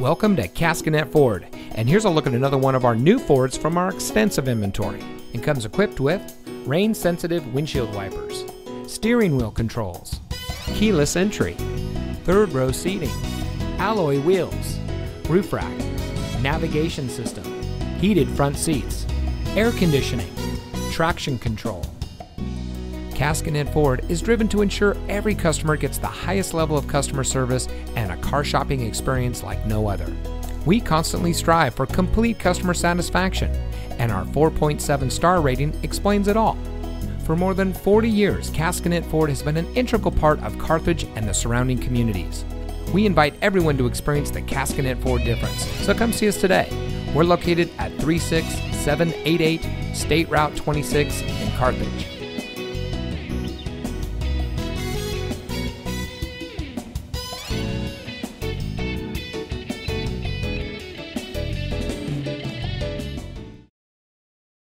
Welcome to Caskinette Ford, and here's a look at another one of our new Fords from our extensive inventory. It comes equipped with rain-sensitive windshield wipers, steering wheel controls, keyless entry, third-row seating, alloy wheels, roof rack, navigation system, heated front seats, air conditioning, traction control. Caskinette Ford is driven to ensure every customer gets the highest level of customer service and a car shopping experience like no other. We constantly strive for complete customer satisfaction, and our 4.7 star rating explains it all. For more than 40 years, Caskinette Ford has been an integral part of Carthage and the surrounding communities. We invite everyone to experience the Caskinette Ford difference, so come see us today. We're located at 36788 State Route 26 in Carthage.